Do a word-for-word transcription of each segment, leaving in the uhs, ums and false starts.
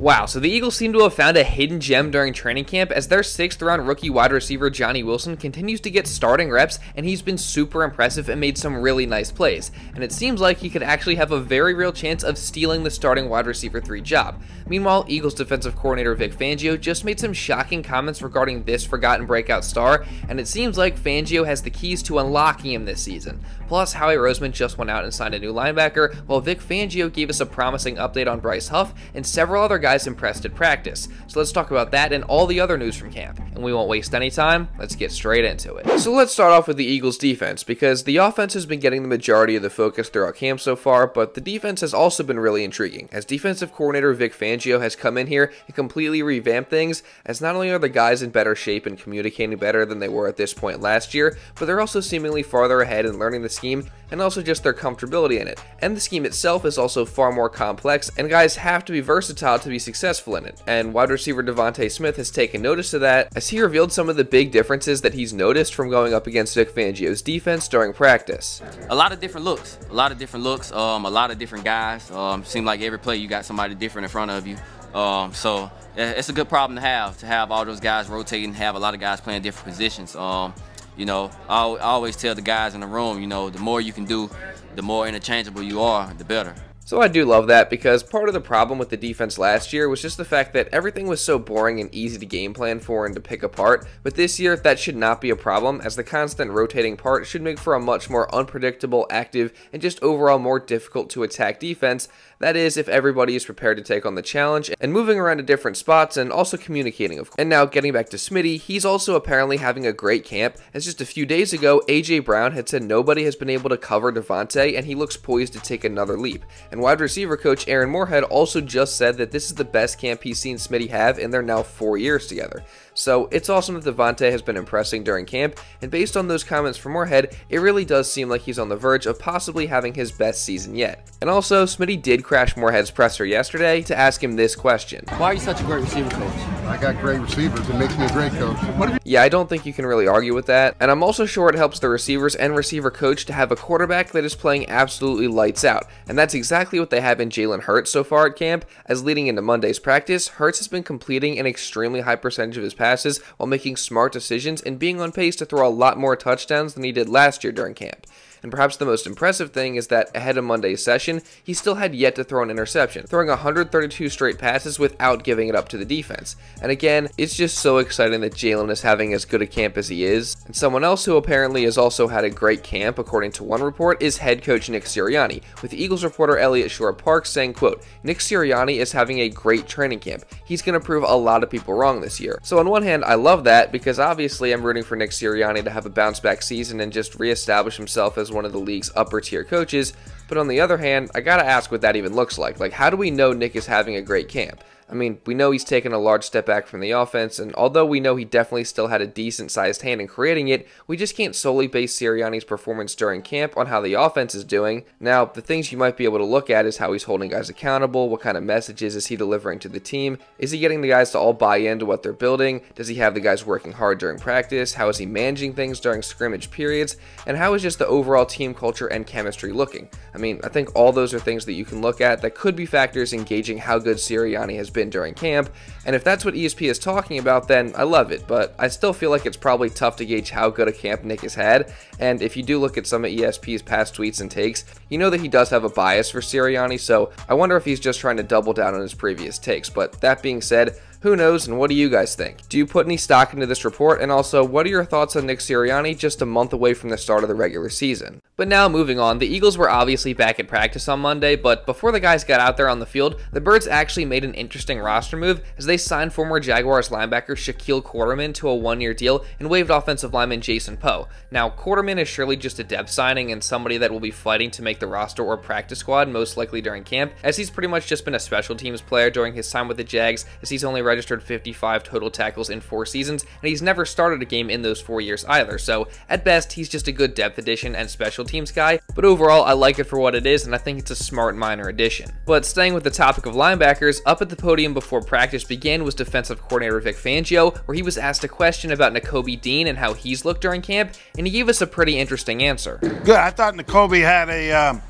Wow, so the Eagles seem to have found a hidden gem during training camp as their sixth round rookie wide receiver Johnny Wilson continues to get starting reps, and he's been super impressive and made some really nice plays, and it seems like he could actually have a very real chance of stealing the starting wide receiver three job. Meanwhile, Eagles defensive coordinator Vic Fangio just made some shocking comments regarding this forgotten breakout star, and it seems like Fangio has the keys to unlocking him this season. Plus, Howie Roseman just went out and signed a new linebacker, while Vic Fangio gave us a promising update on Bryce Huff, and several other guys impressed at practice. So let's talk about that and all the other news from camp, and we won't waste any time. Let's get straight into it. So let's start off with the Eagles defense, because the offense has been getting the majority of the focus throughout camp so far, but the defense has also been really intriguing, as defensive coordinator Vic Fangio has come in here and completely revamped things, as not only are the guys in better shape and communicating better than they were at this point last year, but they're also seemingly farther ahead in learning the scheme and also just their comfortability in it. And the scheme itself is also far more complex, and guys have to be versatile to be successful in it, and wide receiver Devontae Smith has taken notice of that, as he revealed some of the big differences that he's noticed from going up against Vic Fangio's defense during practice. A lot of different looks, a lot of different looks, um, a lot of different guys. Um, seemed like every play you got somebody different in front of you. Um, so it's a good problem to have, to have all those guys rotating, have a lot of guys playing different positions. Um, you know, I always tell the guys in the room, you know, the more you can do, the more interchangeable you are, the better. So I do love that, because part of the problem with the defense last year was just the fact that everything was so boring and easy to game plan for and to pick apart, but this year that should not be a problem, as the constant rotating part should make for a much more unpredictable, active, and just overall more difficult to attack defense. That is, if everybody is prepared to take on the challenge and moving around to different spots and also communicating, of course. And now getting back to Smitty, he's also apparently having a great camp, as just a few days ago A J. Brown had said nobody has been able to cover Devontae, and he looks poised to take another leap. And wide receiver coach Aaron Moorhead also just said that this is the best camp he's seen Smitty have in their now four years together. So it's awesome that Devontae has been impressing during camp, and based on those comments from Moorhead, it really does seem like he's on the verge of possibly having his best season yet. And also, Smitty did crash Moorhead's presser yesterday to ask him this question. Why are you such a great receiver coach? I got great receivers. It makes me a great coach. Yeah, I don't think you can really argue with that. And I'm also sure it helps the receivers and receiver coach to have a quarterback that is playing absolutely lights out. And that's exactly what they have in Jalen Hurts so far at camp, as leading into Monday's practice, Hurts has been completing an extremely high percentage of his passes while making smart decisions and being on pace to throw a lot more touchdowns than he did last year during camp. And perhaps the most impressive thing is that ahead of Monday's session, he still had yet to throw an interception, throwing one hundred thirty-two straight passes without giving it up to the defense. And again, it's just so exciting that Jalen is having as good a camp as he is. And someone else who apparently has also had a great camp, according to one report, is head coach Nick Sirianni, with Eagles reporter Elliot Shore Park saying, quote, "Nick Sirianni is having a great training camp. He's going to prove a lot of people wrong this year." So on one hand, I love that, because obviously I'm rooting for Nick Sirianni to have a bounce back season and just reestablish himself as one of the league's upper tier coaches. But on the other hand, I gotta ask what that even looks like. Like, how do we know Nick is having a great camp? I mean, we know he's taken a large step back from the offense, and although we know he definitely still had a decent-sized hand in creating it, we just can't solely base Sirianni's performance during camp on how the offense is doing. Now, the things you might be able to look at is how he's holding guys accountable, what kind of messages is he delivering to the team, is he getting the guys to all buy into what they're building, does he have the guys working hard during practice, how is he managing things during scrimmage periods, and how is just the overall team culture and chemistry looking? I mean, I think all those are things that you can look at that could be factors in gauging how good Sirianni has been during camp, and if that's what E S P is talking about, then I love it, but I still feel like it's probably tough to gauge how good a camp Nick has had. And if you do look at some of E S P's past tweets and takes, you know that he does have a bias for Sirianni, so I wonder if he's just trying to double down on his previous takes. But that being said, who knows, and what do you guys think? Do you put any stock into this report, and also, what are your thoughts on Nick Sirianni just a month away from the start of the regular season? But now moving on, the Eagles were obviously back at practice on Monday, but before the guys got out there on the field, the Birds actually made an interesting roster move, as they signed former Jaguars linebacker Shaquille Quarterman to a one-year deal and waived offensive lineman Jason Poe. Now, Quarterman is surely just a depth signing and somebody that will be fighting to make the roster or practice squad, most likely during camp, as he's pretty much just been a special teams player during his time with the Jags, as he's only registered fifty-five total tackles in four seasons, and he's never started a game in those four years either, so at best, he's just a good depth addition and special teams guy, but overall, I like it for what it is, and I think it's a smart minor addition. But staying with the topic of linebackers, up at the podium before practice began was defensive coordinator Vic Fangio, where he was asked a question about Nakobe Dean and how he's looked during camp, and he gave us a pretty interesting answer. Good. I thought Nakobe had a, um,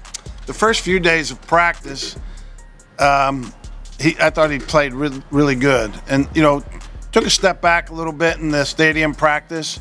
the first few days of practice, um, he, I thought he played really, really good, and you know, took a step back a little bit in the stadium practice,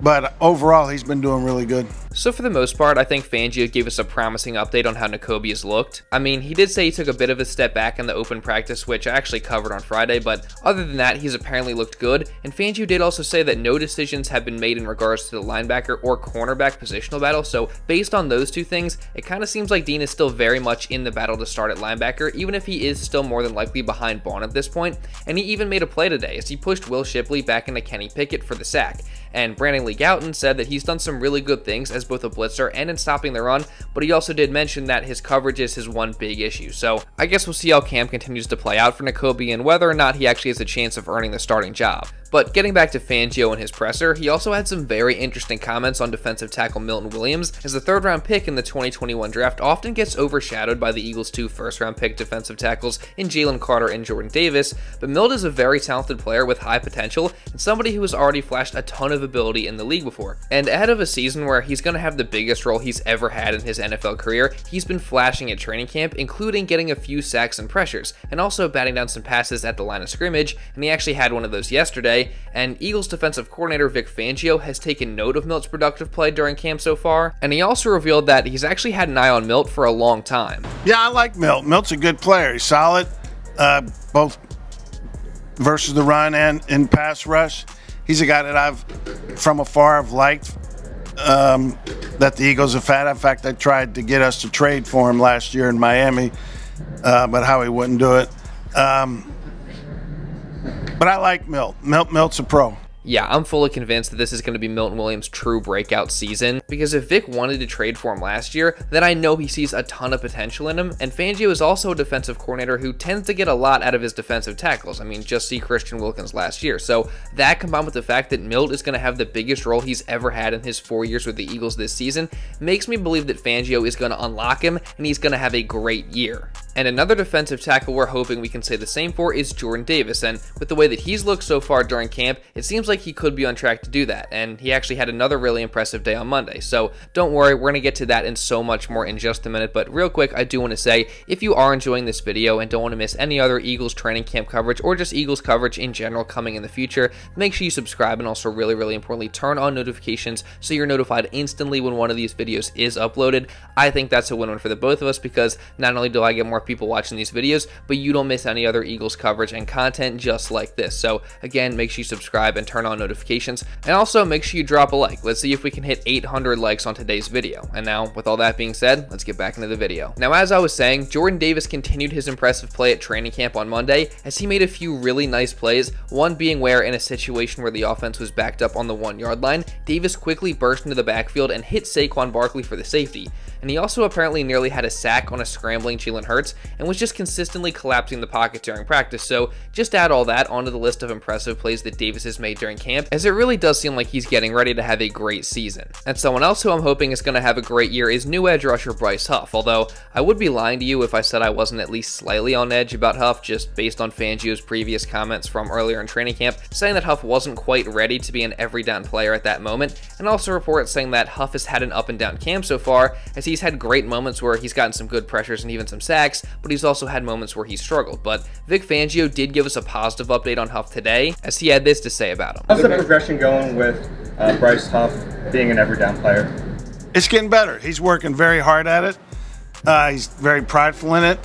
but overall he's been doing really good. So for the most part, I think Fangio gave us a promising update on how Nakobe has looked. I mean, he did say he took a bit of a step back in the open practice, which I actually covered on Friday, but other than that, he's apparently looked good, and Fangio did also say that no decisions have been made in regards to the linebacker or cornerback positional battle, so based on those two things, it kind of seems like Dean is still very much in the battle to start at linebacker, even if he is still more than likely behind Bond at this point, and he even made a play today as he pushed Will Shipley back into Kenny Pickett for the sack, and Brandon Lee Gowton said that he's done some really good things as both a blitzer and in stopping the run, but he also did mention that his coverage is his one big issue. So I guess we'll see how Cam continues to play out for Nakobe and whether or not he actually has a chance of earning the starting job. But getting back to Fangio and his presser, he also had some very interesting comments on defensive tackle Milton Williams, as the third round pick in the twenty twenty-one draft often gets overshadowed by the Eagles' two first round pick defensive tackles in Jalen Carter and Jordan Davis, but Milt is a very talented player with high potential and somebody who has already flashed a ton of ability in the league before. And ahead of a season where he's going to have the biggest role he's ever had in his N F L career, he's been flashing at training camp, including getting a few sacks and pressures, and also batting down some passes at the line of scrimmage, and he actually had one of those yesterday. And Eagles defensive coordinator Vic Fangio has taken note of Milt's productive play during camp so far, and he also revealed that he's actually had an eye on Milt for a long time. Yeah, I like Milt. Milt's a good player. He's solid, uh, both versus the run and in pass rush. He's a guy that I've, from afar, I've liked um, that the Eagles have had. In fact, I tried to get us to trade for him last year in Miami, uh, but Howie wouldn't do it. Um, But I like Milt. Milt. Milt's a pro. Yeah, I'm fully convinced that this is going to be Milton Williams' true breakout season, because if Vic wanted to trade for him last year, then I know he sees a ton of potential in him, and Fangio is also a defensive coordinator who tends to get a lot out of his defensive tackles. I mean, just see Christian Wilkins last year. So that, combined with the fact that Milt is going to have the biggest role he's ever had in his four years with the Eagles this season, makes me believe that Fangio is going to unlock him, and he's going to have a great year. And another defensive tackle we're hoping we can say the same for is Jordan Davis, and with the way that he's looked so far during camp, it seems like he could be on track to do that, and he actually had another really impressive day on Monday. So don't worry, we're going to get to that and so much more in just a minute, but real quick, I do want to say, if you are enjoying this video and don't want to miss any other Eagles training camp coverage or just Eagles coverage in general coming in the future, make sure you subscribe and also really, really importantly, turn on notifications so you're notified instantly when one of these videos is uploaded. I think that's a win-win for the both of us, because not only do I get more people watching these videos, but you don't miss any other Eagles coverage and content just like this. So again, make sure you subscribe and turn on notifications, and also make sure you drop a like. Let's see if we can hit eight hundred likes on today's video. And now, with all that being said, let's get back into the video. Now, as I was saying, Jordan Davis continued his impressive play at training camp on Monday, as he made a few really nice plays, one being where, in a situation where the offense was backed up on the one yard line, Davis quickly burst into the backfield and hit Saquon Barkley for the safety. And he also apparently nearly had a sack on a scrambling Jalen Hurts, and was just consistently collapsing the pocket during practice. So just add all that onto the list of impressive plays that Davis has made during camp, as it really does seem like he's getting ready to have a great season. And someone else who I'm hoping is going to have a great year is new edge rusher Bryce Huff, although I would be lying to you if I said I wasn't at least slightly on edge about Huff, just based on Fangio's previous comments from earlier in training camp, saying that Huff wasn't quite ready to be an every down player at that moment, and also reports saying that Huff has had an up and down camp so far, as he's had great moments where he's gotten some good pressures and even some sacks, but he's also had moments where he struggled. But Vic Fangio did give us a positive update on Huff today, as he had this to say about him. How's the progression going with uh, Bryce Huff being an every down player? It's getting better. He's working very hard at it. Uh, he's very prideful in it,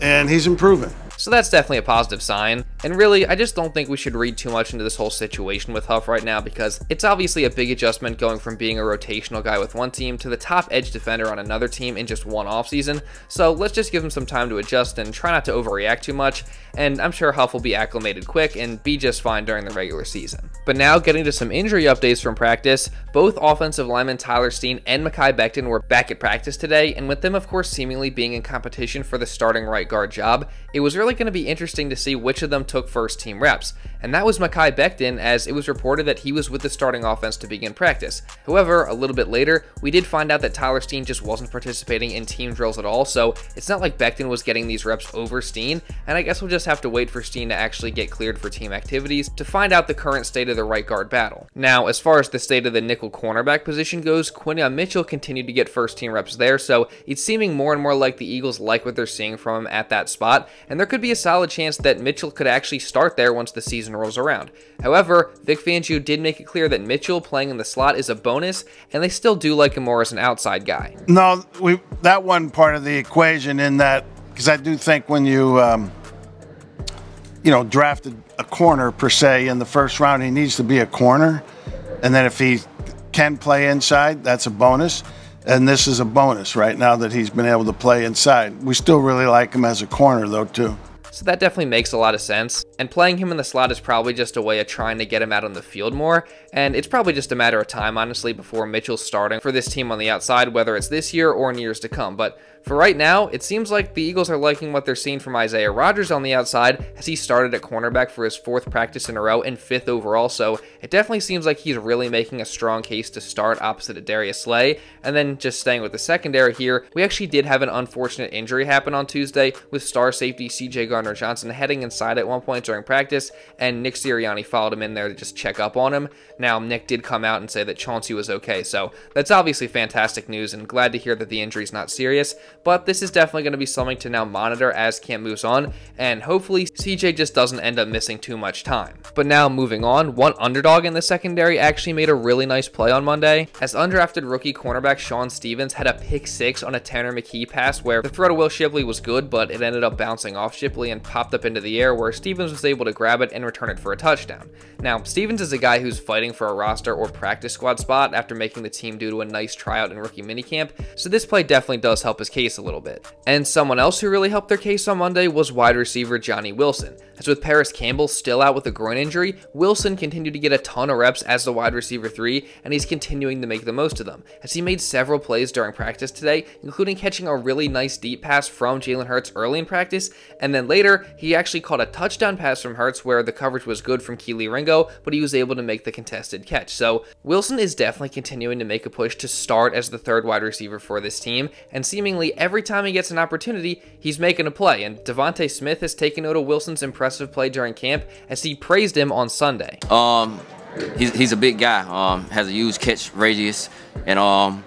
and he's improving. So that's definitely a positive sign. And really, I just don't think we should read too much into this whole situation with Huff right now, because it's obviously a big adjustment going from being a rotational guy with one team to the top edge defender on another team in just one offseason. So let's just give him some time to adjust and try not to overreact too much. And I'm sure Huff will be acclimated quick and be just fine during the regular season. But now, getting to some injury updates from practice, both offensive linemen Tyler Steen and Mekhi Becton were back at practice today. And with them, of course, seemingly being in competition for the starting right guard job, it was really going to be interesting to see which of them took first team reps, and that was Mekhi Becton, as it was reported that he was with the starting offense to begin practice. However, a little bit later, we did find out that Tyler Steen just wasn't participating in team drills at all, so it's not like Becton was getting these reps over Steen, and I guess we'll just have to wait for Steen to actually get cleared for team activities to find out the current state of the right guard battle. Now, as far as the state of the nickel cornerback position goes, Quinyon Mitchell continued to get first team reps there, so it's seeming more and more like the Eagles like what they're seeing from him at that spot, and there could be a solid chance that Mitchell could actually start there once the season rolls around. However, Vic Fangio did make it clear that Mitchell playing in the slot is a bonus, and they still do like him more as an outside guy. No, we, that one part of the equation in that, because I do think when you, um, you know, drafted a corner per se in the first round, he needs to be a corner, and then if he can play inside, that's a bonus. And this is a bonus right now that he's been able to play inside. We still really like him as a corner, though, too. So that definitely makes a lot of sense, and playing him in the slot is probably just a way of trying to get him out on the field more, and it's probably just a matter of time, honestly, before Mitchell's starting for this team on the outside, whether it's this year or in years to come. But for right now, it seems like the Eagles are liking what they're seeing from Isaiah Rodgers on the outside, as he started at cornerback for his fourth practice in a row and fifth overall, so it definitely seems like he's really making a strong case to start opposite of Darius Slay. And then just staying with the secondary here, we actually did have an unfortunate injury happen on Tuesday with star safety C J Gardner-Johnson heading inside at one point during practice, and Nick Sirianni followed him in there to just check up on him. Now, Nick did come out and say that Chauncey was okay, so that's obviously fantastic news, and glad to hear that the injury's not serious, but this is definitely going to be something to now monitor as camp moves on, and hopefully C J just doesn't end up missing too much time. But now moving on, one underdog in the secondary actually made a really nice play on Monday, as undrafted rookie cornerback Sean Stevens had a pick six on a Tanner McKee pass where the throw to Will Shipley was good, but it ended up bouncing off Shipley and popped up into the air, where Stevens was able to grab it and return it for a touchdown. Now, Stevens is a guy who's fighting for a roster or practice squad spot after making the team due to a nice tryout in rookie minicamp, so this play definitely does help his case a little bit. And someone else who really helped their case on Monday was wide receiver Johnny Wilson, as with Paris Campbell still out with a groin injury, Wilson continued to get a ton of reps as the wide receiver three, and he's continuing to make the most of them, as he made several plays during practice today, including catching a really nice deep pass from Jalen Hurts early in practice, and then later, he actually caught a touchdown pass from Hurts where the coverage was good from Keeley Ringo, but he was able to make the contested catch. So Wilson is definitely continuing to make a push to start as the third wide receiver for this team, and seemingly every time he gets an opportunity, he's making a play, and Devontae Smith has taken note of Wilson's impressive play during camp, as he praised him on Sunday. Um, he's, he's a big guy, um, has a huge catch radius, and um,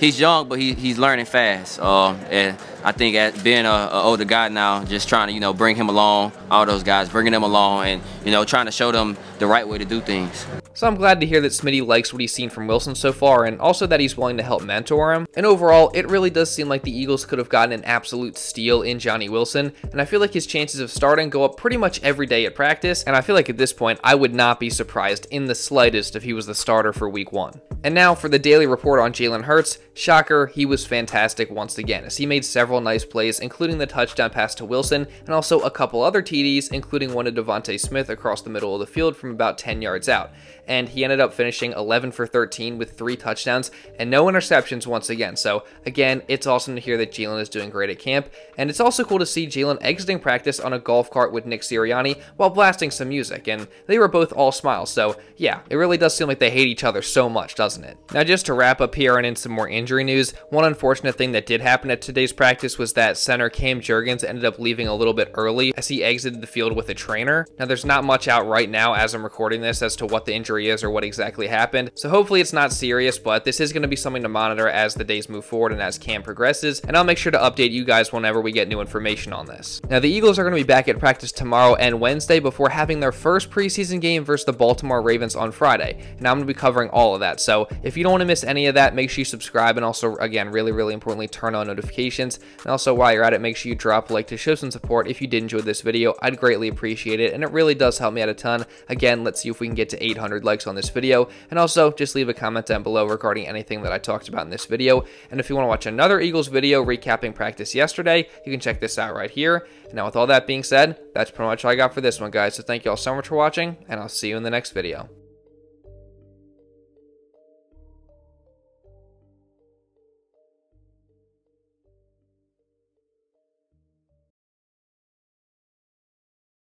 he's young, but he, he's learning fast. Um, and I think at being an older guy now, just trying to, you know, bring him along, all those guys, bringing them along, and, you know, trying to show them the right way to do things. So I'm glad to hear that Smitty likes what he's seen from Wilson so far, and also that he's willing to help mentor him. And overall, it really does seem like the Eagles could have gotten an absolute steal in Johnny Wilson, and I feel like his chances of starting go up pretty much every day at practice, and I feel like at this point, I would not be surprised in the slightest if he was the starter for week one. And now for the daily report on Jalen Hurts, shocker, he was fantastic once again, as he made several nice plays, including the touchdown pass to Wilson, and also a couple other T Ds, including one to Devontae Smith across the middle of the field from about ten yards out. And he ended up finishing eleven for thirteen with three touchdowns and no interceptions once again. So again, it's awesome to hear that Jalen is doing great at camp, and it's also cool to see Jalen exiting practice on a golf cart with Nick Sirianni while blasting some music, and they were both all smiles. So yeah, it really does seem like they hate each other so much, doesn't it? Now just to wrap up here and in some more injury news, one unfortunate thing that did happen at today's practice was that center Cam Jurgens ended up leaving a little bit early as he exited the field with a trainer. Now there's not much out right now as I'm recording this as to what the injury is or what exactly happened, so hopefully it's not serious, but this is going to be something to monitor as the days move forward and as camp progresses, and I'll make sure to update you guys whenever we get new information on this. Now the Eagles are going to be back at practice tomorrow and Wednesday before having their first preseason game versus the Baltimore Ravens on Friday, and I'm going to be covering all of that, so if you don't want to miss any of that, make sure you subscribe, and also again, really really importantly, turn on notifications, and also while you're at it, make sure you drop a like to show some support. If you did enjoy this video, I'd greatly appreciate it, and it really does help me out a ton. Again, let's see if we can get to eight hundred likes on this video, and also just leave a comment down below regarding anything that I talked about in this video. And if you want to watch another Eagles video recapping practice yesterday, you can check this out right here. And now with all that being said, that's pretty much all I got for this one, guys, so thank you all so much for watching, and I'll see you in the next video.